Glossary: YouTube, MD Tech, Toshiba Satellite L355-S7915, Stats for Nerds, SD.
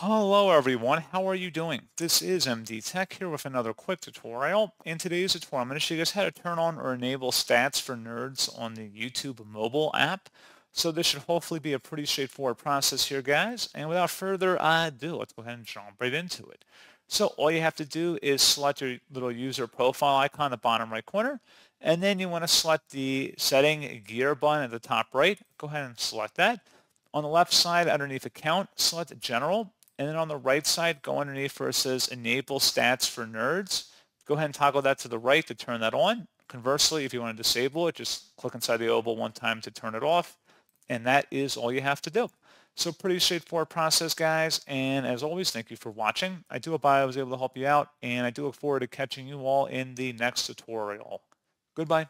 Hello everyone, how are you doing? This is MD Tech here with another quick tutorial. In today's tutorial, I'm going to show you guys how to turn on or enable Stats for Nerds on the YouTube mobile app. So this should hopefully be a pretty straightforward process here, guys. And without further ado, let's go ahead and jump right into it. So all you have to do is select your little user profile icon in the bottom right corner, and then you want to select the setting gear button at the top right. Go ahead and select that. On the left side, underneath account, select general. And then on the right side, go underneath where it says Enable Stats for Nerds. Go ahead and toggle that to the right to turn that on. Conversely, if you want to disable it, just click inside the oval one time to turn it off. And that is all you have to do. So pretty straightforward process, guys. And as always, thank you for watching. I do hope I was able to help you out. And I do look forward to catching you all in the next tutorial. Goodbye.